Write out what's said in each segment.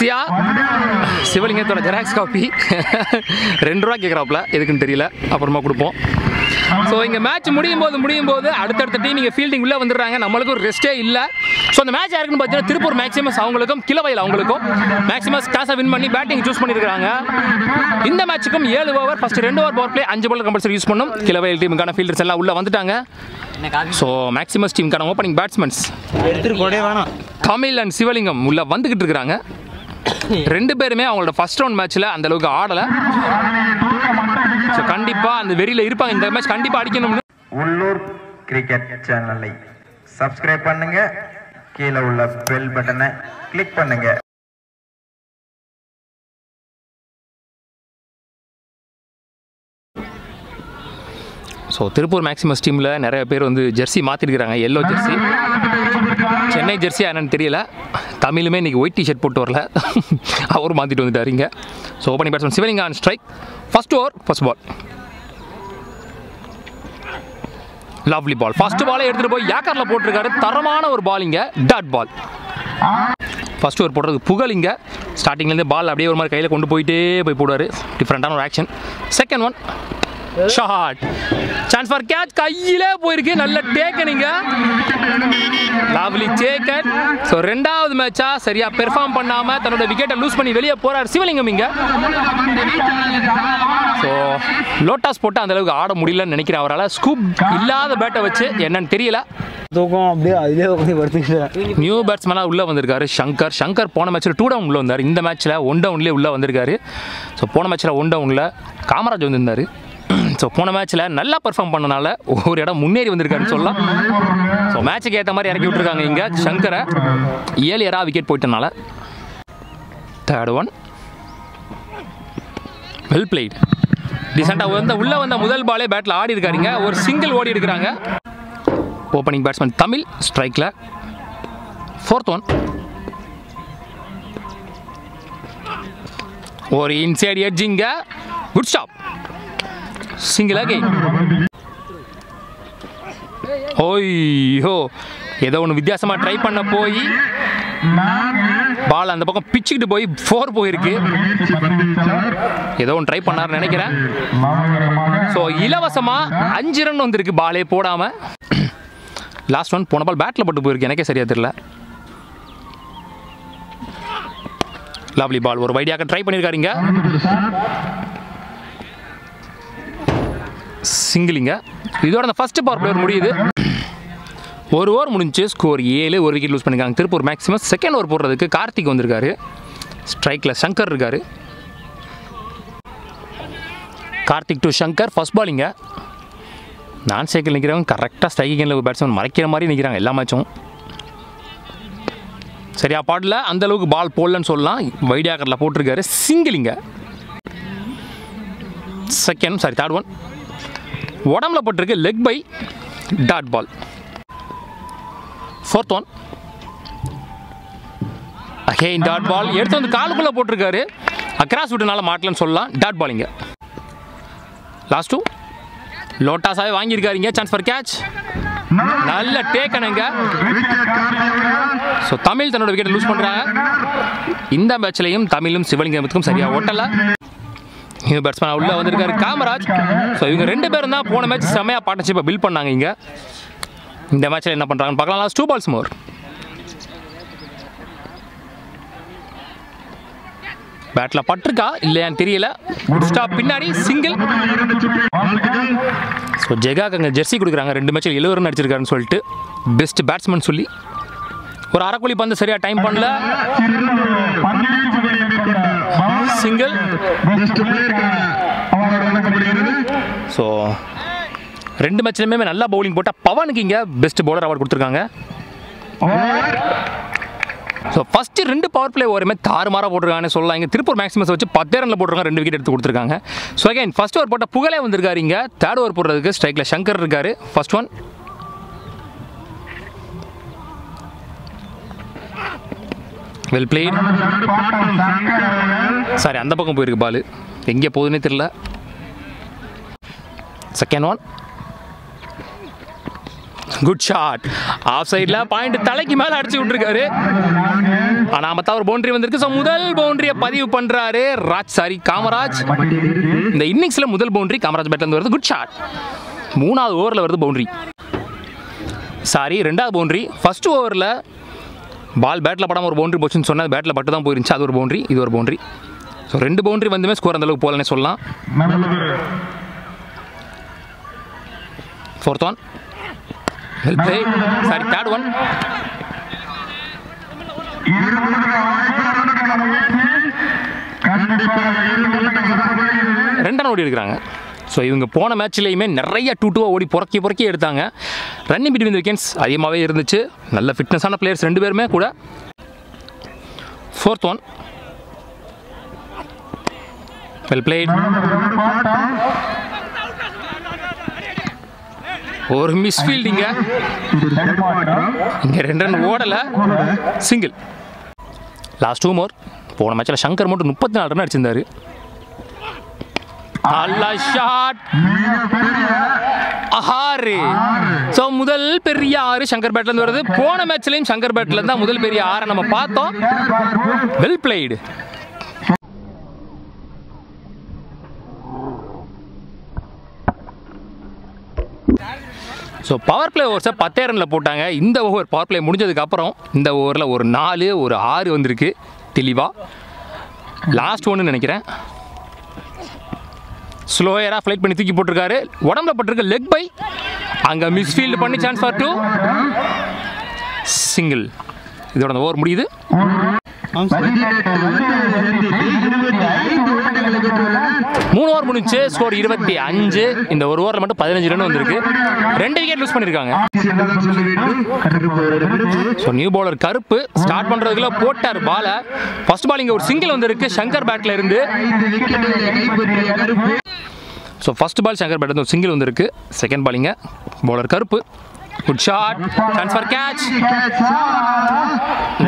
Sathya சிவலிங்கத்தோட xerox copy 2 ரூபாய்க்கு கேட்குறாப்புல எதுக்குன்னு தெரியல, அப்புறமா கொடுப்போம். ஸோ இங்கே மேட்ச் முடியும் போது அடுத்தடுத்த டீம் நீங்கள் ஃபீல்டிங் உள்ளே வந்துடுறாங்க, நம்மளுக்கும் ஒரு ரெஸ்ட்டே இல்லை. ஸோ அந்த மேட்ச் யாருக்குன்னு பார்த்தீங்கன்னா திருப்பூர் மேக்ஸிமஸ் அவங்களுக்கும் கிளவையில் அவங்களுக்கும் மேக்ஸிமஸ் காசை வின் பண்ணி பேட்டிங் சூஸ் பண்ணியிருக்காங்க. இந்த மேட்சுக்கும் 7 over, first 2 over power play, 5 ball compulsory use பண்ணும். கிளவையில் டீமுக்கான ஃபீல்டர்ஸ் எல்லாம் உள்ளே வந்துட்டாங்க. ஸோ மேக்ஸிமஸ் டீமுக்கான opening batsmens Tamil and Sivalingam உள்ளே வந்துக்கிட்டு இருக்கிறாங்க. 2 பேருமே அவங்களோட ஃபர்ஸ்ட் ரவுண்ட் மேட்ச்சில் அந்தளவுக்கு ஆடலை. கண்டிப்பா அந்த வெறியில இருப்பாங்க. இந்த மேட்ச் கண்டிப்பா அடிக்கணும். உள்ளூர் கிரிக்கெட் சேனலை சப்ஸ்கிரைப் பண்ணுங்க, கீழே உள்ள பெல் பட்டனை கிளிக் பண்ணுங்க. ஸோ திருப்பூர் மேக்ஸிமஸ் டீமில் நிறைய பேர் வந்து ஜெர்சி மாற்றிருக்கிறாங்க. எல்லோ ஜெர்சி, சென்னை ஜெர்சி என்னன்னு தெரியல. தமிழுமே இன்றைக்கி ஒயிட் டிஷர்ட் போட்டு வரல, அவரும் மாற்றிட்டு வந்துட்டாருங்க. So opening batsman Sivalinga on strike. First over first ball, lovely ball. First பாலை எடுத்துகிட்டு போய் யாக்கரில் போட்டிருக்காரு. தரமான ஒரு பாலிங்க, டாட் பால். ஃபர்ஸ்ட் ஓவர் போடுறது புகழிங்க. ஸ்டார்டிங்லேருந்து பால் அப்படியே ஒரு மாதிரி கையில் கொண்டு போய் போடுவார். டிஃப்ரெண்ட்டான ஒரு action. Second one shot, chance for catch. கையிலே போயிருக்கு, நல்ல டேக்கனிங்க, லவ்லி டேக்கன். ஸோ 2வது மேட்சா சரியாக பெர்ஃபார்ம் பண்ணாமல் தன்னோட விக்கெட்டை லூஸ் பண்ணி வெளியே போகிறார் சிவலிங்கம் இங்கே. ஸோ லோட்டாஸ் போட்டு அந்தளவுக்கு ஆட முடியலன்னு நினைக்கிறேன் அவரால். ஸ்கூப் இல்லாத பேட்டை வச்சு என்னன்னு தெரியல. நியூ பேட்ஸ்மேனாக உள்ளே வந்திருக்காரு ஷங்கர். ஷங்கர் போன மேட்ச்சில் 2 டவுன் உள்ளே வந்தார், இந்த மேட்ச்சில் 1 டவுன்லேயே உள்ளே வந்திருக்காரு. ஸோ போன மேட்ச்சில் 1 டவுனில் காமராஜ் வந்திருந்தார். ஸோ போன மேட்ச்சில் நல்லா பெர்ஃபார்ம் பண்ணனால ஒரு இடம் முன்னேறி வந்திருக்காருன்னு சொல்லலாம். ஸோ மேட்சுக்கு ஏற்ற மாதிரி இறக்கி விட்டுருக்காங்க இங்கே சங்கரை. 7 ஏராக விக்கெட் போயிட்டனால. Third one well played. ரீசெண்டாக வந்த உள்ளே வந்த முதல் பாலே பேட்டில் ஆடி இருக்காருங்க, ஒரு சிங்கிள் ஓடி இருக்கிறாங்க. ஓப்பனிங் பேட்ஸ்மேன் தமிழ் ஸ்ட்ரைக்கில். 4th ஒன் ஒரு இன்சைட் எட்ஜிங்க, குட் ஸ்டாப், சிங்கிள் அகெயின். ஓய்யோ ஏதோ ஒன்று வித்தியாசமாக ட்ரை பண்ண போய் பால் அந்த பக்கம் பிச்சுக்கிட்டு போய் 4 போயிருக்கு. ஏதோ ஒன்று ட்ரை பண்ணாருன்னு நினைக்கிறேன். ஸோ இலவசமாக 5 ரன் வந்திருக்கு பாலே போடாமல். லாஸ்ட் ஒன் போன பால் பேட்டில் போட்டு போயிருக்கு, எனக்கே சரியாக தெரியல. லவ்லி பால், ஒரு வைடியாக ட்ரை பண்ணியிருக்காருங்க, சிங்கிளிங்க. இதோட அந்த ஃபர்ஸ்ட் பவர் பிளேயர் முடியுது. 1 ஓவர் முடிஞ்சு ஸ்கோர் 7, 1 விக்கெட் லூஸ் பண்ணியிருக்காங்க திருப்பூர் மேக்ஸிமம். செகண்ட் ஓவர் போடுறதுக்கு கார்த்திக் வந்திருக்காரு. ஸ்ட்ரைக்கில் சங்கர் இருக்கார். கார்த்திக் டு சங்கர், ஃபர்ஸ்ட் பாலிங்க. நான் சைக்கிள் நிற்கிறவங்க கரெக்டாக ஸ்ட்ரைக்கிங்கில் ஒரு பேட்ஸ்மேன் மறைக்கிற மாதிரி நிற்கிறாங்க எல்லா மேட்சும். சரியா பாடல, அந்தளவுக்கு பால் போடலன்னு சொல்லலாம். வைடியாக்கரில் போட்டிருக்காரு, சிங்கிளிங்க. தேர்ட் ஒன் உடம்புல போட்டிருக்கு, leg bye, dot ball. 4th one again dot ball எடுத்து வந்து காலுக்குள்ளே போட்டிருக்காரு. அக்ராஸ் விட்டுனால மாட்டலன்னு சொல்லலாம், டாட் பாலிங்க. லாஸ்ட் 2 லோட்டாஸாகவே வாங்கியிருக்காருங்க. சான்ஸ் ஃபார் கேட்ச், நல்ல டேக்கனுங்க. ஸோ தமிழ் தன்னோட விக்கெட் லூஸ் பண்ணுறாங்க. இந்த மேட்ச்லையும் தமிழும் சிவலிங்கத்துக்கும் சரியாக ஓட்டலை. நியூ பேட்ஸ்மேன் உள்ளே வந்திருக்காரு காமராஜ். ஸோ இவங்க 2 பேரும் தான் போன மேட்ச் செம்மையாக பார்ட்னர்ஷிப்பை பில்ட் பண்ணாங்க. இங்கே இந்த மேட்ச்சில் என்ன பண்ணுறாங்கன்னு பார்க்கலாம். Last 2 balls more. பேட்டில் பட்டிருக்கா இல்லையான்னு தெரியல. குட் ஸ்டாப், பின்னாடி சிங்கிள். ஸோ ஜெகாக்கு அங்கே ஜெர்சி கொடுக்குறாங்க. 2 மேட்சில் 70 ரன் அடிச்சிருக்காருன்னு சொல்லிட்டு பெஸ்ட் பேட்ஸ்மேன் சொல்லி ஒரு அரைக்குழி பந்து சரியாக டைம் பண்ணல, சிங்கிள். ஸோ 2 மேட்ச்லையுமே நல்லா பவுலிங் போட்டால் பவனுக்கு இங்கே பெஸ்ட் பவுலர் அவார்டு கொடுத்துருக்காங்க. ஸோ ஃபஸ்ட்டு 2 பவர் பிளே ஓவருமே தாறுமாறாக போட்டிருக்காங்கன்னு சொல்லலாம். இங்கே திருப்பூர் மேக்ஸிமஸ் வச்சு 10 ரனில் போட்டிருக்காங்க, 2 விக்கெட் எடுத்து கொடுத்துருக்காங்க. ஸோ அகைன் ஃபர்ஸ்ட் ஓவர் போட்டால் புகழே வந்திருக்காரு இங்கே. தேர்ட் ஓவர் போடுறதுக்கு ஸ்ட்ரைக்கில் சங்கர் இருக்காரு. 1st one well played. Sorry, அந்த பக்கம் போயிருக்கு பால், எங்கே போகுதுன்னே தெரியல. 2nd one good shot. Off சைடில் பாயிண்ட் தலைக்கு மேலே அடிச்சு விட்டுருக்காரு. ஆனால் மற்ற ஒரு பவுண்டரி வந்திருக்கு. ஸோ முதல் பவுண்டரியை பதிவு பண்ணுறாரு காமராஜ். இந்த இன்னிங்ஸில் முதல் பவுண்டரி காமராஜ் பேட்லேருந்து வருது. Good shot. மூணாவது ஓவரில் வருது பவுண்டரி. ரெண்டாவது பவுண்டரி. ஃபஸ்ட்டு ஓவரில் பால் பேட்டில் படாமல் ஒரு பவுண்டரி போச்சுன்னு சொன்னால் பேட்டில் பட்டு தான் போயிருந்துச்சு. அது ஒரு பவுண்டரி, இது ஒரு பவுண்டரி. ஸோ ரெண்டு பவுண்டரி வந்துமே ஸ்கோர் அந்தளவுக்கு போகலன்னே சொல்லலாம். Fourth one well play. Third one. ரெண்டு ரன் ஓடி எடுக்கிறாங்க. ஸோ இவங்க போன மேட்ச்லேயுமே நிறைய 2-2 ஓடி புறக்கி எடுத்தாங்க. ரன்னிங் பிட்வீன் தி விக்கெட்ஸ் அதிகமாகவே இருந்துச்சு. நல்ல ஃபிட்னஸான பிளேயர்ஸ் ரெண்டு பேருமே கூட. Fourth one well played. ஒரு மிஸ்ஃபீல்டிங்க. இங்கே ரெண்டு ரன் ஓடலை. சிங்கிள். Last 2 more. போன மேட்சில் சங்கர் மட்டும் 34 ரன் அடிச்சிருந்தார். முதல் பெரிய 6 சங்கர் பேட்ல இருந்து வருது. போன மேட்ச்லயும் சங்கர் பேட்ல இருந்து தான் முதல் பெரிய 6 நம்ம பார்த்தோம். Well played. So power play ஓவர்ஸை 10 ரனில் போட்டாங்க. இந்த ஓவர் பவர் பிளே முடிஞ்சதுக்கப்புறம் இந்த ஓவரில் ஒரு 4 ஒரு 6 வந்திருக்கு தெளிவாக. லாஸ்ட் ஒன்று நினைக்கிறேன். ஸ்லோயராக ஃப்ளைட் பண்ணி தூக்கி போட்டிருக்காரு. உடம்புல பட்டிருக்க லெக் பை அங்கே மிஸ்ஃபீல்டு பண்ணி சான்ஸ் ஃபார் 2. சிங்கிள். இதோட ஓவர் முடியுது. மூணு ஓவர் முடிஞ்சு. ஸ்கோர் 25. இந்த ஒரு ஓவரில் மட்டும் 15 ரன் வந்திருக்கு. 2 விக்கெட் லூஸ் பண்ணியிருக்காங்க. நியூ பவுலர் கருப்பு ஸ்டார்ட் பண்றதுக்குள்ள போட்டார் பாலை. ஃபர்ஸ்ட் பால் இங்கே ஒரு சிங்கிள் வந்திருக்கு சங்கர் பேட்ல இருந்து. ஸோ ஃபர்ஸ்ட் பால் சங்கர் பேட்ல இருந்து ஒரு சிங்கிள் வந்திருக்கு. செகண்ட் பால் இங்கே bowler Karuppu. Good shot. Chance for catch.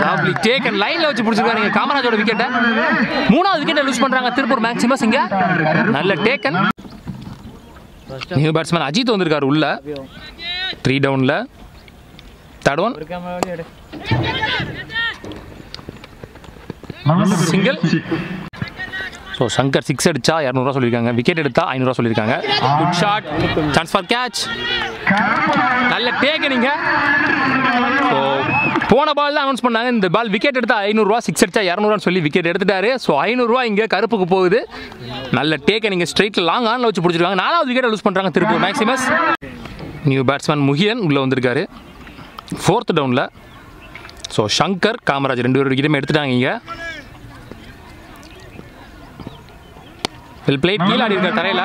Lovely take and லைன்ல வச்சு பிடிச்சிருக்காங்க காமராஜோட விக்கெட்டை. மூணாவது விக்கெட்டை லூஸ் பண்றாங்க திருப்பூர் மேக்ஸிமஸ். இங்க நல்ல take and. New batsman Ajith வந்திருக்காரு உள்ள. 3 டவுன்ல. Third one single. So Shankar 6 அடிச்சா 200 சொல்லியிருக்காங்க. விக்கெட் எடுத்தா 500 சொல்லியிருக்காங்க. Good shot. Chance for catch. நல்ல டேக். நீங்க போன பால் தான் அனௌன்ஸ் பண்ணாங்க. இந்த பால் விக்கெட் எடுத்தா 500, 6 அடிச்சா 200 சொல்லி விக்கெட் எடுத்துட்டாரு. ஸோ 500 இங்கே கருப்புக்கு போகுது. நல்ல டேக்கை நீங்கள் ஸ்ட்ரைட்டில் லாங் ஆனில் வச்சு பிடிச்சிருக்காங்க. 4வது விக்கெட்டை லூஸ் பண்ணுறாங்க திருப்பூர் மேக்ஸிமஸ். நியூ பேட்ஸ்மேன் முகியன் உள்ளே வந்திருக்காரு 4th டவுனில். ஸோ சங்கர் காமராஜ் 2 பேர் விக்கெட்டுமே எடுத்துட்டாங்க. இங்கே வெல் பிளேட். கீழாடி இருக்கார் தரையில்.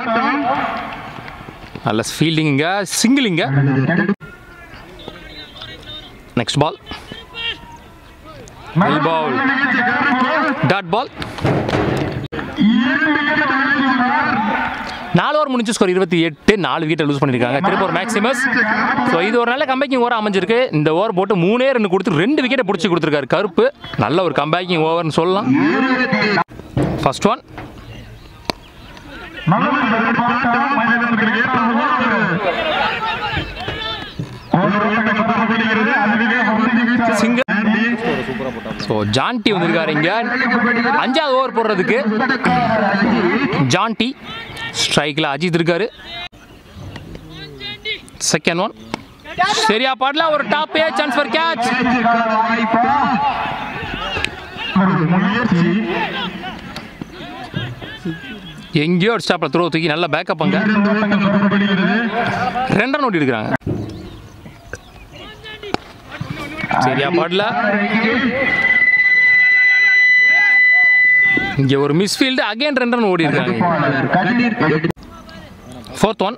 நல்ல ஃபீல்டிங் இங்கே. சிங்கிள் இங்கே. Next ball dot ball. 4 over முடிஞ்சு. ஸ்கோர் 28. 4 விக்கெட் லூஸ் பண்ணியிருக்காங்க திருப்பூர் மேக்ஸிமஸ். ஸோ இது ஒரு நல்ல கம்பேக்கிங் ஓவர் அமைஞ்சிருக்கு. இந்த ஓவர் போட்டு 3 ரன் கொடுத்து 2 விக்கெட்டை பிடிச்சி கொடுத்துருக்காரு கருப்பு. நல்ல ஒரு கம்பேக்கிங் ஓவர்னு சொல்லலாம். First one single. So Jonty வந்திருக்காரு இங்கே 5வது ஓவர் போடுறதுக்கு. ஜான்டி ஸ்ட்ரைக்கில் அஜித் இருக்காரு. செகண்ட் ஒன் சரியா பாடல. ஒரு top A chance for catch. எங்கேயோ ஒரு ஸ்டாப்ல த்ரோ தூக்கி நல்லா பேக்கப் அங்கே 2 ரன் ஓடி இருக்கிறாங்க. சரியா பாடல. இங்க ஒரு மிஸ்ஃபீல்டு. அகைன் 2 ரன் ஓடி இருக்காங்க. ஃபோர்த் ஒன்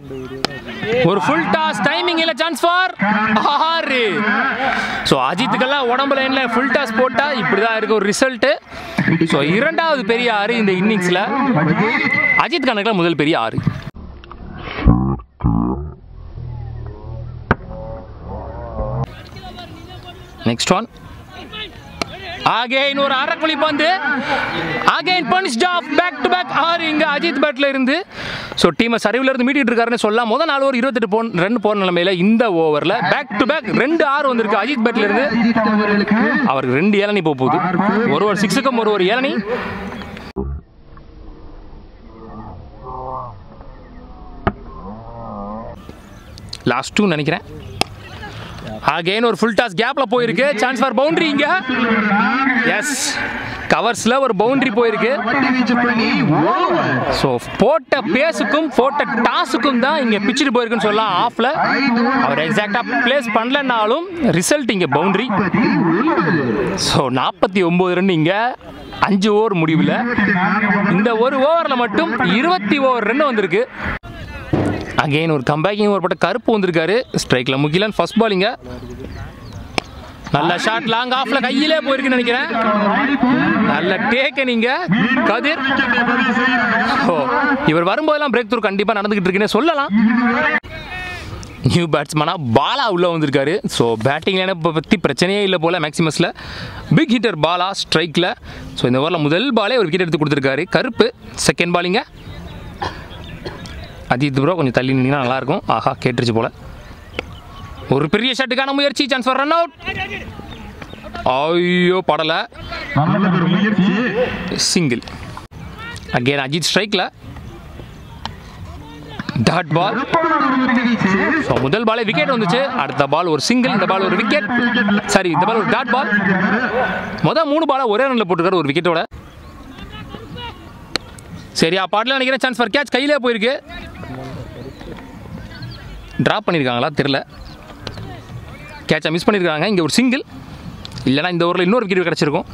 ஒரு ஃபுல் டாஸ் டைமிங் இல்ல. Chance for 6. சோ அஜித்துக்கெல்லாம் உடம்பு லைன்ல ஃபுல் டாஸ் போட்டா இப்படிதான் இருக்கு ஒரு ரிசல்ட். சோ 2வது பெரிய 6 இந்த இன்னிங்ஸ்ல. அஜித் கணக்குல முதல் பெரிய 6. நெக்ஸ்ட் ஒன் Again, ஒரு அரக்குளி பந்து. Again, punched off back to back. ஆறு இங்க அஜித் பேட்ல இருந்து. சோ டீம் சரிவுல இருந்து மீட்டிட்டு இருக்காருன்னு சொல்லலாம். முதல் 4 ஓவர் 28 ரன் போன நிலைமையில இந்த ஓவர்ல பேக் டு பேக் ரெண்டு ஆறு வந்திருக்கு அஜித் பேட்ல இருந்து. அவருக்கு ரெண்டு ஏலனி போக போகுது. ஒரு ஓவர் 6க்கு ஒரு ஓவர் ஏலனி. Last two நினைக்கிறேன். Again, ஒரு full toss gapல போயிருக்கு. Chance for boundary இங்க. Yes. Coversல ஒரு boundary போயிருக்கு. So போட்ட பேஸுக்கும் போட்ட டாஸுக்கும் தான் இங்க பிச்சிட்டு போயிருக்குன்னு சொல்லலாம். ஆஃப்ல அவர் எக்ஸாக்ட்டா பிளேஸ் பண்ணலனாலும் ரிசல்ட் இங்க பவுண்டரி. So 49 ரன் இங்க 5 ஓவர் முடிவுல. இந்த ஒரு ஓவர்ல மட்டும் 21 ரன் வந்திருக்கு. Again, ஒரு கம்பேக்கிங் ஒரு பட்ட கருப்பு வந்திருக்காரு. ஸ்ட்ரைக்ல முகிலன் ஃபர்ஸ்ட் பாலிங்க. நல்ல ஷாட் லாங் ஆஃப்ல கையிலே போயிருக்குன்னு நினைக்கிறேன். நல்ல டேக்க நீங்க கதிர். இவர் வரும்போதெல்லாம் பிரேக் த்ரூ கண்டிப்பா நடந்துகிட்டு இருக்குன்னு சொல்லலாம். நியூ பேட்ஸ்மனா பாலா உள்ள வந்திருக்காரு. ஸோ பேட்டிங்ல என்ன பற்றி பிரச்சனையே இல்லை போல மேக்ஸிமஸ்ல. பிக் ஹிட்டர் பாலா ஸ்ட்ரைக்ல. ஸோ இந்த ஓவரில் முதல் பாலே ஒரு விக்கெட் எடுத்து கொடுத்துருக்காரு கருப்பு. செகண்ட் பாலிங்க அஜித் ப்ரோ கொஞ்சம் தள்ளி நின்னா நல்லா இருக்கும். ஆஹா கேட்டுருச்சு போல. ஒரு பெரிய ஷாட்டுக்கான முயற்சி. Chance for run out. ஐயோ படல. சிங்கிள். அகெயின் அஜித் ஸ்ட்ரைக்ல. Dot ball. சோ முதல் பாலே விக்கெட் வந்துச்சு. அடுத்த பால் ஒரு சிங்கிள். இந்த பால் ஒரு விக்கெட். சாரி இந்த பால் ஒரு டாட் பால். மொதல் 3 பாலை ஒரே ரன்ல போட்டுருக்காரு ஒரு விக்கெட்டோட. சரியா பாடல நினைக்கிறேன். சான்ஸ் ஃபார் கேட்ச் கையிலே போயிருக்கு. ட்ராப் பண்ணியிருக்காங்களா தெரியல. கேட்சை மிஸ் பண்ணியிருக்காங்க. இங்கே ஒரு சிங்கிள் இல்லைனா இந்த ஓவரில் இன்னொரு விக்கெட் கிடச்சிருக்கும்.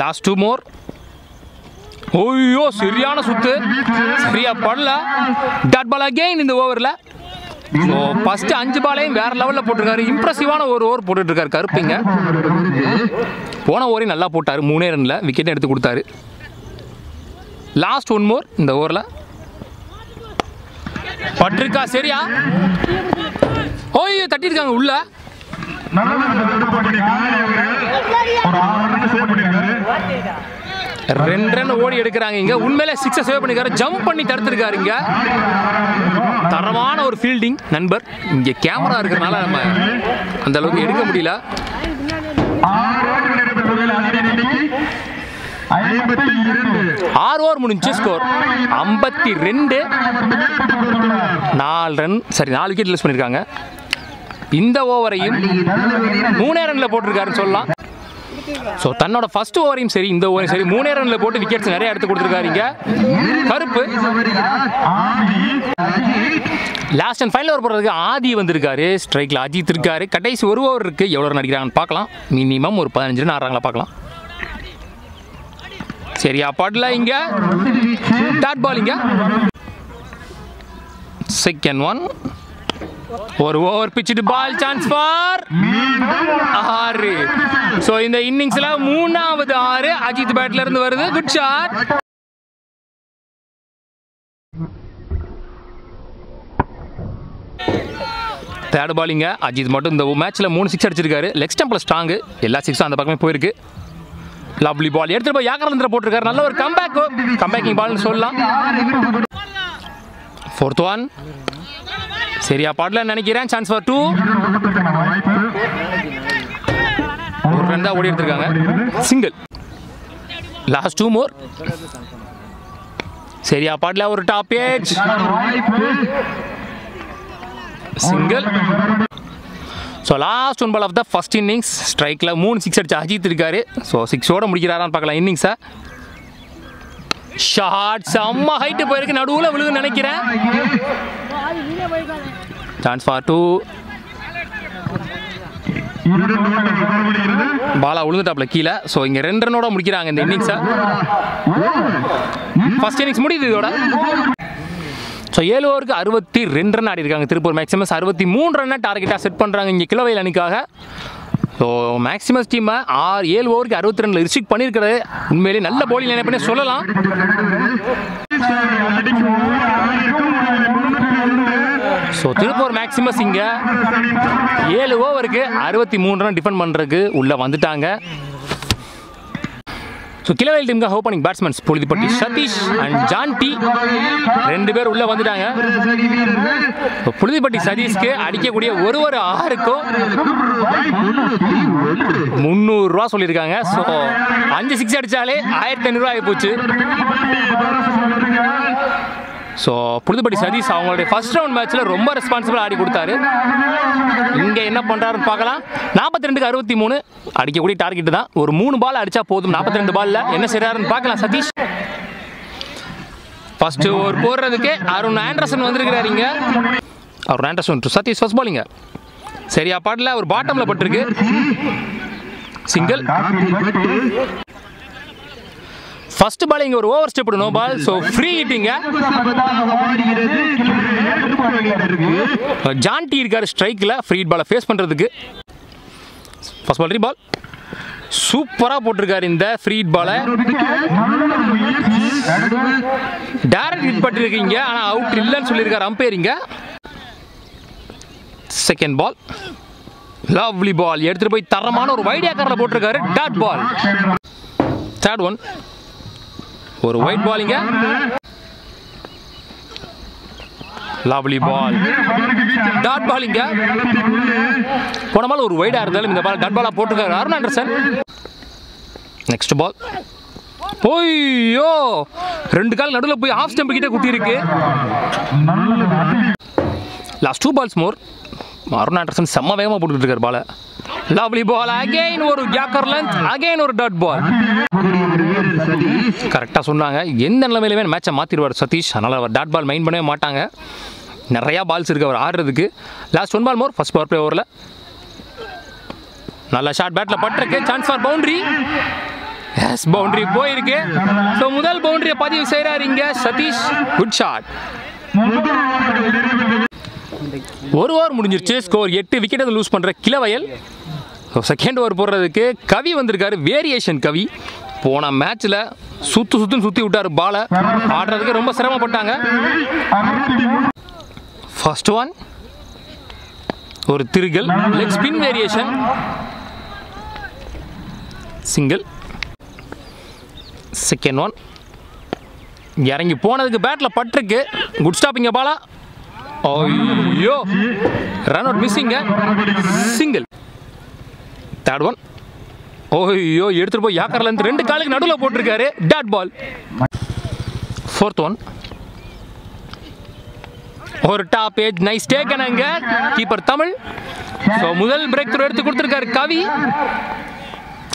Last 2 more. ஓய்யோ சரியான சுத்து. சரியா படல. டாட் பால் அகெயின் இந்த ஓவரில். ஸோ ஃபர்ஸ்ட் 5 பாலையும் வேற லெவலில் போட்டிருக்காரு. இம்ப்ரெசிவான ஒரு ஓவர் போட்டுட்டு இருக்காரு கருப்பிங்க. போன ஓவரையும் நல்லா போட்டார். 3 ரனில் விக்கெட்டும் எடுத்து கொடுத்தாரு. லாஸ்ட் 1 மோர் இந்த ஓவரில் பட்டிருக்கா. சரியா ஓய் தட்டிருக்காங்க உள்ள. ரெண்டு ரன் ஓடி எடுக்கிறாங்க இங்க. உண்மையிலே சிக்ஸை சேவ் பண்ணிருக்காரு. ஜம்ப் பண்ணி தடுத்திருக்காரு இங்க. தரமான ஒரு ஃபீல்டிங் நண்பர். இங்கே கேமரா இருக்கிறதுனால நம்ம அந்த அளவுக்கு எடுக்க முடியல. ஆறு ஓவர் முடிஞ்சு ஸ்கோர் 52. 4 ரன் சரி 4 விக்கெட் லூஸ் பண்ணியிருக்காங்க. இந்த ஓவரையும் 3 ரன்ல போட்டிருக்காருன்னு சொல்லலாம். ஸோ தன்னோட ஃபர்ஸ்ட் ஓவரையும் சரி இந்த ஓவரையும் சரி 3 ரன்ல போட்டு விக்கெட்ஸ் நிறைய எடுத்து கொடுத்துருக்காருங்க கருப்பு. லாஸ்ட் அண்ட் ஃபைனல் ஓவர் போடுறதுக்கு ஆதி வந்திருக்காரு. ஸ்ட்ரைக்ல அஜித் இருக்காரு. கடைசி ஒரு ஓவர் இருக்கு. எவ்வளோ ரன் அடிக்கிறாங்கன்னு பார்க்கலாம். மினிமம் ஒரு 15 ரன் ஆடுறாங்களா பார்க்கலாம். சரியா பாடல இங்க டாட் பால் இங்க. செகண்ட் 1 ஒரு ஓவர் பிச்சிட்டு பால். Chance for 6. சோ இந்த இன்னிங்ஸ்ல 3வது 6 அஜித் பேட்ல இருந்து வருது. Good shot. தேர்ட் பாலிங்க அஜித் மட்டும் இந்த மேட்ச்ல 3 சிக்ஸ் அடிச்சிருக்காரு. லெக் ஸ்டம்ப்ல ஸ்ட்ராங். எல்லா சிக்ஸும் அந்த பக்கமே போயிருக்கு. லவ்லி பால் எடுத்துட்டு போய் யாக்கரந்திர போட்டிருக்காரு. நல்ல ஒரு கம்பேக். கம்பேக்கிங் பால்னு சொல்லலாம். 4th 1 சரியா பாடல நினைக்கிறேன். Chance for 2. ஒரு ரன் தான் ஓடி எடுத்திருக்காங்க. சிங்கிள். Last 2 more. சரியா பாடல ஒரு top edge. Single. So last 1 ball of the first innings. ஸ்ட்ரைக்கில் 3 சிக்ஸ் அடிச்சு அஜித் இருக்காரு. ஸோ 6ஓட முடிக்கிறாரான்னு பார்க்கலாம் இன்னிங்ஸை. ஷார்ட் செம்ம ஹைட்டு போயிருக்கு. நடுவில் விழுதுன்னு நினைக்கிறேன். Chance for 2. பாலா விழுந்துட்டாப்ல கீழே. ஸோ இங்கே 2 ரன்னோட முடிக்கிறாங்க இந்த இன்னிங்ஸை. ஃபர்ஸ்ட் இன்னிங்ஸ் முடியுது இதோட. ஸோ 7 ஓவருக்கு 62 ரன் ஆடி இருக்காங்க. திருப்பூர் மேக்ஸிமஸ் 63 ரன்னை டார்கெட்டாக செட் பண்ணுறாங்க இங்கே கிழவையில் அணிக்காக. ஸோ மேக்ஸிமஸ் டீமை 7 ஓவருக்கு 62 ரிஸ்ட்ரிக்ட் பண்ணியிருக்கிறது உண்மையிலே நல்ல போலிங் நினைப்பே சொல்லலாம். ஸோ திருப்பூர் மேக்ஸிமஸ் இங்கே 7 ஓவருக்கு 63 ரன் டிஃபெண்ட் பண்ணுறதுக்கு உள்ளே வந்துட்டாங்க. So Kilaveli team opening batsmans Polidipatti Satish and John T. ரெண்டு பேர் உள்ள வந்துட்டாங்க. புழுதிப்பட்டி சதீஷ்க்கு அடிக்கக்கூடிய ஒரு ஆறுக்கும் 300 ரூபா சொல்லியிருக்காங்க. ஸோ 5 சிக்ஸ் அடித்தாலே 1500 ரூபா ஆகி போச்சு. ஸோ புழுதிப்பட்டி சதீஷ் அவங்களுடைய ஃபர்ஸ்ட் ரவுண்ட் மேட்ச்சில் ரொம்ப ரெஸ்பான்சிபிளாக ஆடி கொடுத்தாரு. இங்கே என்ன பண்ணுறாருன்னு பார்க்கலாம். 42-63 அடிக்கக்கூடிய டார்கெட்டு தான். ஒரு 3 பால் அடித்தா போதும். 42 பாலில் என்ன செய்கிறாருன்னு பார்க்கலாம். சதீஷ் ஃபர்ஸ்ட் ஓவர் போடுறதுக்கு அருண் ஆண்டர்சன் வந்திருக்கிறாருங்க. Arun Anderson to Satish first பாலிங்க. சரியா பாட்டில் ஒரு பாட்டமில் பட்டிருக்கு. சிங்கிள் ஃபர்ஸ்ட் பால் இங்கே ஒரு over step, no ball. So free ஹிட்டிங்க. ஜான் டி இருக்கார் ஸ்ட்ரைக்கில் ஃப்ரீ ஹிட் பாலை ஃபேஸ் பண்ணுறதுக்கு. ஃபர்ஸ்ட் பால் 3 பால் சூப்பராக போட்டிருக்காரு. இந்த ஃப்ரீ ஹிட் பாலை டைரக்ட் ஹிட் பண்ணிருக்கீங்க, ஆனால் அவுட் இல்லைன்னு சொல்லியிருக்காரு அம்பையரிங்க. செகண்ட் பால் லவ்லி பால் எடுத்துகிட்டு போய் தரமான ஒரு வைட் ஏக்கரில் போட்டிருக்காரு. Dot ball. தேர்ட் ஒன் ஒரு ஒயிட் பாலிங்க. லவ்லி பால் டாட் பாலிங்க. போன பால் ஒரு ஒயிடாக இருந்தாலும் இந்த பால் டாட் பாலாக போட்டிருக்காரு அருண் ஆண்டர்சன். நெக்ஸ்ட் பால் ஓய்யோ 2 கால் நடுவில் போய் ஆஃப் ஸ்டெம்ப் கிட்டே குத்திருக்கு. Last 2 balls more. Arun Anderson செம்ம வேகமாக போட்டுக்கிட்டு இருக்கார் பாலை. லவ்லி பால் அகைன் ஒரு ஜாக்கர் லென்த், அகைன் ஒரு டாட் பால். கரெக்டாக சொன்னாங்க, எந்த நிலைமையிலுமே மேட்சை மாற்றிடுவார் சதீஷ், அதனால் அவர் டாட் பால் மெயின் பண்ணவே மாட்டாங்க. நிறையா பால்ஸ் இருக்குது அவர் ஆடுறதுக்கு. Last 1 ball more first power play ஓவரில். நல்லா ஷார்ட் பேட்டில் பட்டிருக்கு. Chance for boundary. Yes boundary போயிருக்கு. ஸோ முதல் பவுண்ட்ரியை பதிவு செய்கிறார் இங்கே சதீஷ். Good shot. ஒரு ஓவர் முடிஞ்சிருச்சு. ஸ்கோர் 8 விக்கெட் லூஸ் பண்ணுற கிளவயல். செகண்ட் ஓவர் போடுறதுக்கு கவி வந்திருக்காரு. வேரியேஷன் கவி. போன மேட்ச்சில் சுற்றி விட்டார் பாலை. ஆடுறதுக்கு ரொம்ப சிரமப்பட்டாங்க. ஃபர்ஸ்ட் ஒன் ஒரு திருகல் leg spin variation. Single. Second one இறங்கி போனதுக்கு பேட்டில் பட்டிருக்கு. குட் ஸ்டாப்பிங்க பாலா. ஐயோ ரன் அவுட் மிஸ்ஸிங்க. சிங்கிள். தேர்ட் ஒன் ஓய்யோ எடுத்துகிட்டு போய் யாக்கர்லேருந்து 2 காலுக்கு நடுவில் போட்டிருக்காரு. Dot ball. ஃபோர்த் ஒன் ஒரு டாப் ஏஜ் நைஸ் டேக்கனாங்க கீப்பர் தமிழ். ஸோ முதல் பிரேக் த்ரூ எடுத்து கொடுத்துருக்காரு கவி.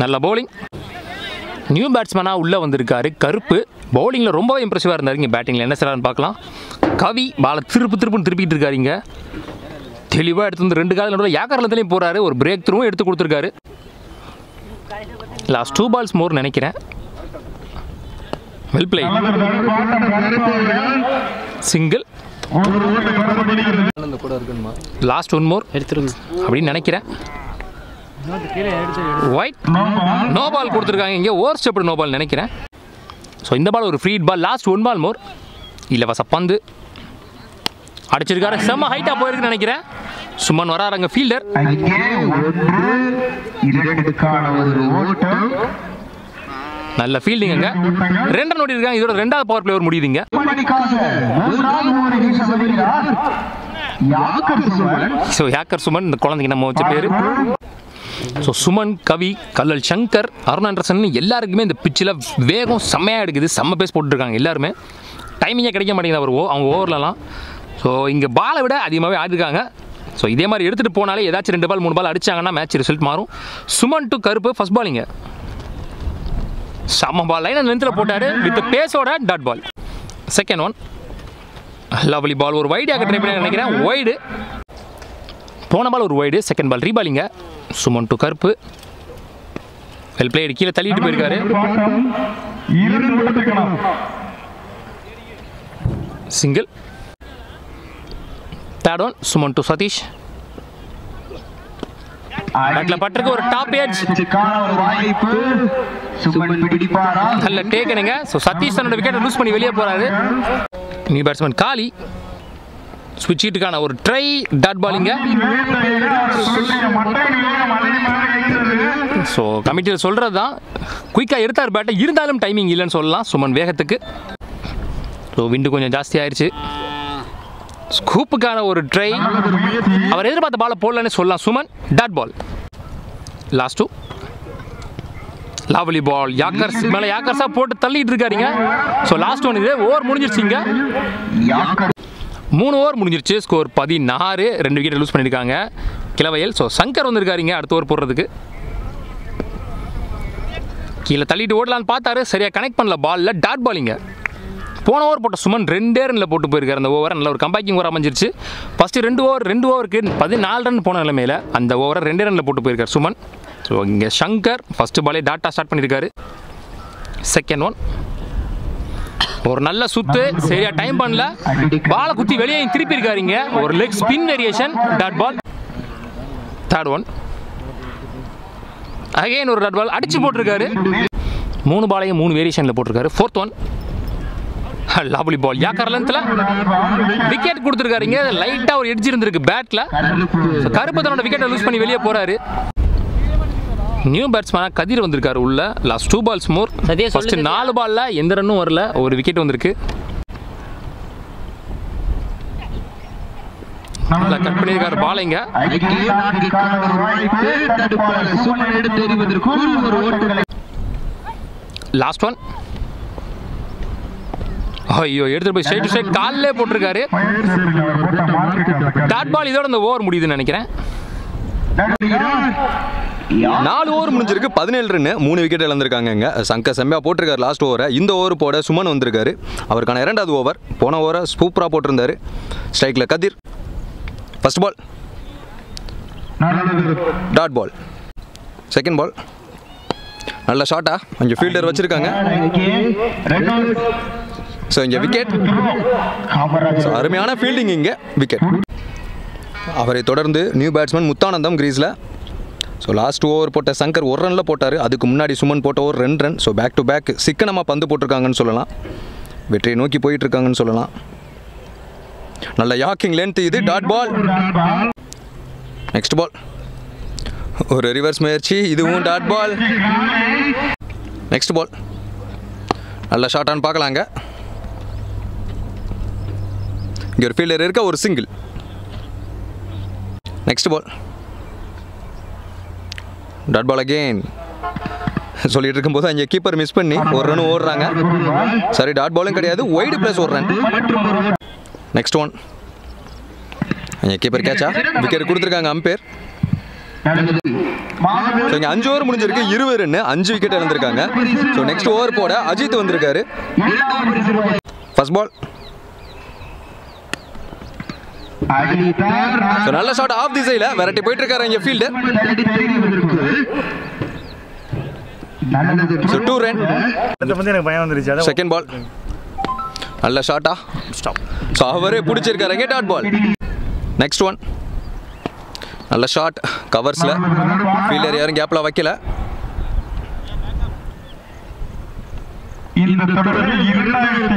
நல்ல பவுலிங். நியூ பேட்ஸ்மேனாக உள்ளே வந்திருக்காரு கருப்பு. பவுலிங்கில் ரொம்பவே இம்ப்ரெசிவாக இருந்தார். இங்கே பேட்டிங்கில் என்ன செய்யலான்னு பார்க்கலாம். கவி பாலை திருப்புன்னு திருப்பிக்கிட்டு இருக்காருங்க. தெளிவாக எடுத்து வந்து 2 கால் நடுவில் யாக்கர்லேருந்துலேயும் போகிறாரு. ஒரு பிரேக் த்ரூவும் எடுத்து கொடுத்துருக்காரு. லாஸ்ட் 2 பால்ஸ் மோர் நினைக்கிறேன். Well play. Single. Last 1 more அப்படின்னு நினைக்கிறேன். ஒயிட் நோ பால் கொடுத்துருக்காங்க இங்கே. ஓவர் ஸ்டெப் நோ பால் நினைக்கிறேன். ஸோ இந்த பால் ஒரு free hit ball. Last 1 ball more. இலவச பந்து அடிச்சிருக்காரு. செம்ம ஹைட்டாக போயிருக்குன்னு நினைக்கிறேன். சுமன் வராங்க ஃபீல்டர். நல்ல ஃபீல்டிங் அங்க. 2 ரன் ஓடி இருக்காங்க. இதோட 2வது பவர் பிளேவர் முடியுதுங்க. ஸோ யாக்கர் சுமன் இந்த குழந்தைங்க நம்ம வச்ச பேர். ஸோ சுமன், கவி, கல்லல் சங்கர், அருண் ஆண்டர்சன் எல்லாருக்குமே இந்த பிச்சில் வேகம் செம்மையாக எடுக்குது. செம்ம பேஸ் போட்டுருக்காங்க எல்லாருமே. டைமிங்கே கிடைக்க மாட்டேங்குது அவர் அவங்க ஓவர்லலாம். ஸோ இங்கே பாலை விட அதிகமாகவே ஆடிருக்காங்க. ஸோ இதே மாதிரி எடுத்துகிட்டு போனாலே ஏதாச்சும் 2 பால் 3 பால் அடித்தாங்கன்னா மேட்ச் ரிசல்ட் மாறும். சுமன் டு கருப்பு ஃபர்ஸ்ட் பாலிங்க. செம்ம பால் லைன் அந்த லென்த்தில் போட்டார் வித் பேஸோட dot ball. Second one lovely ball ஒரு வைடு ஆக ட்ரை பண்ணி நினைக்கிறேன். ஒய்டு போன பால் ஒரு ஒய்டு. செகண்ட் பால் ரீபாலிங்க. Suman to Karuppu. Well player. கீழே தள்ளிட்டு போயிருக்காரு. Single. Third one Suman to Satish. பட்டிருக்கு ஒரு டாப் ஏஜ். நல்ல டேக்கனுங்க. ஸோ சதீஷ் தன்னோட விக்கெட்டை லூஸ் பண்ணி வெளியே போறாரு. நியூ பேட்ஸ்மேன் காலி ஸ்விட்ச் ஹிட்டுக்கான ஒரு ட்ரை. டாட் பாலிங்க. ஸோ கமிட்டியில் சொல்கிறது தான், குயிக்காக எடுத்தார் பேட்டை, இருந்தாலும் டைமிங் இல்லைன்னு சொல்லலாம் சுமன் வேகத்துக்கு. ஸோ விண்டு கொஞ்சம் ஜாஸ்தி ஆயிடுச்சு. ஸ்கூப்புக்கான ஒரு ட்ரை, அவர் எதிர்பார்த்த பாலை போடலன்னு சொல்லலாம் Suman. Dot ball last two lovely ball, yorkers மேலே யாக்கர்ஸாக போட்டு தள்ளிட்டு இருக்காருங்க. ஸோ லாஸ்ட் ஒன் இது ஓவர் முடிஞ்சிருச்சுங்க, 3 ஓவர் முடிஞ்சிருச்சு. ஸ்கோர் 16, 2 விக்கெட் லூஸ் பண்ணியிருக்காங்க கிளவையில். ஸோ சங்கர் வந்திருக்காருங்க அடுத்த ஓவர் போடுறதுக்கு. கீழே தள்ளிட்டு ஓடலான்னு பார்த்தாரு, சரியாக கனெக்ட் பண்ணல பாலில். டாட் பாலிங்க, போன ஓவர் போட்ட சுமன் 2 ரனில் போட்டு போயிருக்காரு. அந்த ஓவரை நல்ல ஒரு கம்பேக்கிங் ஓவர் அமைஞ்சிருச்சு. ஃபஸ்ட்டு 2 ஓவருக்கு 14 ரன் போன நிலைமையில் அந்த ஓவரை 2 ரனில் போட்டு போயிருக்காரு சுமன். ஸோ இங்கே சங்கர் ஃபஸ்ட்டு பாலே டாட்டா ஸ்டார்ட் பண்ணியிருக்காரு. செகண்ட் ஒன் ஒரு நல்ல சுத்து, சரியாக டைம் பண்ணல, பாலை குத்தி வெளியே திருப்பி இருக்காருங்க. ஒரு leg spin variation, dot ball. Third one again ஒரு டாட் பால் அடிச்சு போட்டிருக்காரு. 3 பாலையும் 3 வேரியேஷனில் போட்டிருக்காரு. Fourth one lovely ball, yorker லென்த்தில் விக்கெட் கொடுத்துருக்காருங்க. லைட்டாக ஒரு எட்ஜ் இருந்திருக்கு பேட்டில். கருப்பு தன்னோட விக்கெட்டை லூஸ் பண்ணி வெளியே போகிறாரு. நியூ பேட்ஸ்மேனாக கதிர் வந்திருக்காரு உள்ள. Last 2 balls more. ஃபர்ஸ்ட் 4 பாலில் எந்த ரன்னும் வரல, ஒரு விக்கெட் வந்திருக்கு. நல்லா கட் பண்ணியிருக்காரு பாலைங்க. லாஸ்ட் ஒன் ஐயோ எடுத்துட்டு போய் ஸ்ட்ரைட் டு ஸ்ட்ரைட் காலிலே போட்டிருக்காரு. டாட் பால் இதோட இந்த ஓவர் முடியுதுன்னு நினைக்கிறேன். 4 ஓவர் முடிஞ்சிருக்கு, 17 ரன்னு, 3 விக்கெட் இழந்திருக்காங்க. சங்கர் செம்மையா போட்டிருக்காரு லாஸ்ட் ஓவரை. இந்த ஓவர் போட சுமன் வந்திருக்காரு, அவருக்கான 2வது ஓவர். போன ஓவரை சூப்பராக போட்டிருந்தாரு. ஸ்ட்ரைக்கில் Kathir. First ball dot ball, second ball நல்ல ஷாட்டா கொஞ்சம் ஃபீல்டர் வச்சிருக்காங்க. ஸோ இங்கே விக்கெட், அருமையான ஃபீல்டிங், இங்கே விக்கெட். அவரை தொடர்ந்து நியூ பேட்ஸ்மேன் முத்தானந்தம் கிரீஸில். ஸோ லாஸ்ட் ஓவர் போட்ட சங்கர் 1 ரனில் போட்டார். அதுக்கு முன்னாடி சுமன் போட்ட ஒரு 2 run. So back to back சிக்கனமாக பந்து போட்டிருக்காங்கன்னு சொல்லலாம், வெற்றியை நோக்கி போயிட்டுருக்காங்கன்னு சொல்லலாம். நல்ல யாக்கிங் லென்த் இது, டாட் பால். நெக்ஸ்ட் பால் ஒரு ரிவர்ஸ் முயற்சி, இதுவும் டாட் பால். நெக்ஸ்ட் பால் நல்ல ஷாட்டான்னு பார்க்கலாங்க. இங்கே ஒரு ஃபீல்டர் இருக்க, ஒரு single. Next ball dot ball again. சொல்லிட்டு இருக்கும்போது அங்கே கீப்பர் மிஸ் பண்ணி 1 ரன் ஓடுறாங்க. சரி, டாட் பாலும் கிடையாது, wide plus 1 run. Next one அங்கே கீப்பர் கேட்சா, விக்கெட் கொடுத்துருக்காங்க அம்பேர். இங்கே 5 ஓவர் முடிஞ்சிருக்கு, 20 ரன்னு, 5 விக்கெட் இழந்திருக்காங்க. ஸோ நெக்ஸ்ட் ஓவர் போட அஜித் வந்திருக்காரு. ஃபர்ஸ்ட் பால் நல்ல ஷாட் ஆஃப் தி சைடில் விரட்டி போயிட்டு இருக்காரு இங்கே fielder. So 2 run. Second ball நல்ல ஷாட்டா, ஸோ அவரே பிடிச்சிருக்காருங்க, டாட் பால். நெக்ஸ்ட் ஒன் நல்ல ஷாட், கவர்ஸில் ஃபீல்டர் யாரும் கேப்பில் வைக்கல.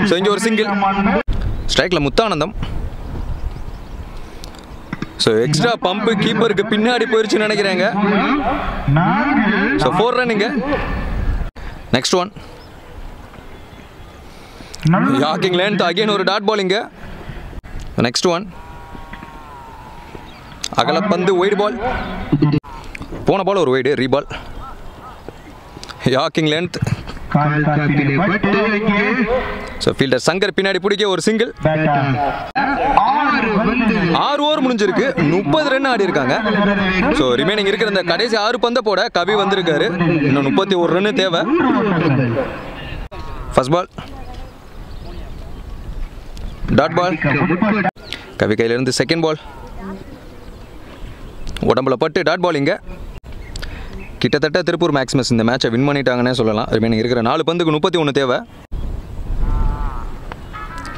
ஸோ இங்கே ஒரு சிங்கிள். ஸ்ட்ரைக்கில் முத்தானந்தம். ஸோ எக்ஸ்ட்ரா பம்பு கீப்பருக்கு பின்னாடி போயிடுச்சுன்னு நினைக்கிறாங்க. ஸோ 4 ரன்னுங்க. நெக்ஸ்ட் ஒன் யாக்கிங் லென்த் அகெயின் ஒரு டாட் பாலிங்க. நெக்ஸ்ட் ஒன் அகல பந்து ஒயிட் பால், போன பால் ஒரு wide ரீபால். யாக்கிங் length, so fielder Shankar பின்னாடி பிடிக்க ஒரு சிங்கிள். 6 ஓவர் முடிஞ்சிருக்கு, 30 ரன் ஆடி இருக்காங்க. ஸோ ரிமைனிங் இருக்கிற இந்த கடைசி 6 பந்த போட கவி வந்திருக்காரு. இன்னும் 31 ரன்னு தேவை. ஃபர்ஸ்ட் பால் டாட் பால், கவி கையிலிருந்து. செகண்ட் பால் உடம்புல பட்டு டாட் பால். இங்கே கிட்டத்தட்ட திருப்பூர் மேக்ஸிமஸ் இந்த மேட்சை வின் பண்ணிட்டாங்கன்னே சொல்லலாம். ரிமைனிங் இருக்கிற 4 பந்துக்கு 31 தேவை.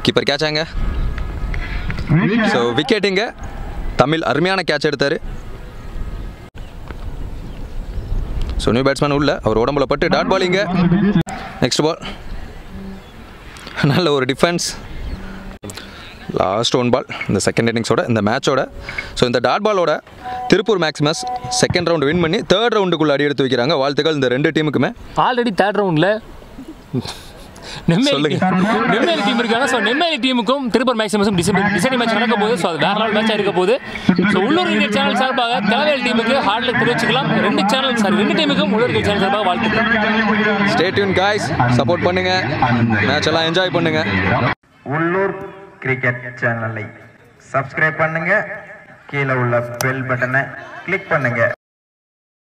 கீப்பர் கேட்சாங்க, ஸோ விக்கெட்டுங்க. தமிழ் அருமையான கேட்ச் எடுத்தார். ஸோ நியூ பேட்ஸ்மேன் உள்ள, அவர் உடம்புல பட்டு டாட் பாலிங்க. நெக்ஸ்ட் பால் நல்ல ஒரு டிஃபென்ஸ். லாஸ்ட் 1 பால் இந்த செகண்ட் இன்னிங்ஸோட, இந்த மேட்சோட. ஸோ இந்த டாட் பாலோட Tirupur Maximus second round win பண்ணி third round-க்குள்ள அடி எடுத்து வைக்கறாங்க. வாழ்த்துக்கள் இந்த ரெண்டு டீமுக்குமே. ஆல்ரெடி third round-ல நெம்மேலி டீம் இருக்காங்க. சோ நெம்மேலி டீமுக்கும் திருப்பூர் மேக்ஸிமஸும் டிசைட் மேட்ச் நடக்க போகுது. சோ அது வேற லெவல் மேட்சா இருக்க போகுது. சோ உள்ளூர் இந்திய சேனல் சார்பாக தேவேல் டீமுக்கு ஹார்ட்ல தெரிவிச்சுக்கலாம். ரெண்டு சேனல் சார் ரெண்டு டீமுக்கும் உள்ளூர் இந்திய சேனல் சார்பாக வாழ்த்துக்கள். ஸ்டே டியூன் गाइस, சப்போர்ட் பண்ணுங்க. மேட்ச் எல்லாம் என்ஜாய் பண்ணுங்க. உள்ளூர் கிரிக்கெட் சேனலை சப்ஸ்கிரைப் பண்ணுங்க. கீழ உள்ள பெல் பட்டனை கிளிக் பண்ணுங்க.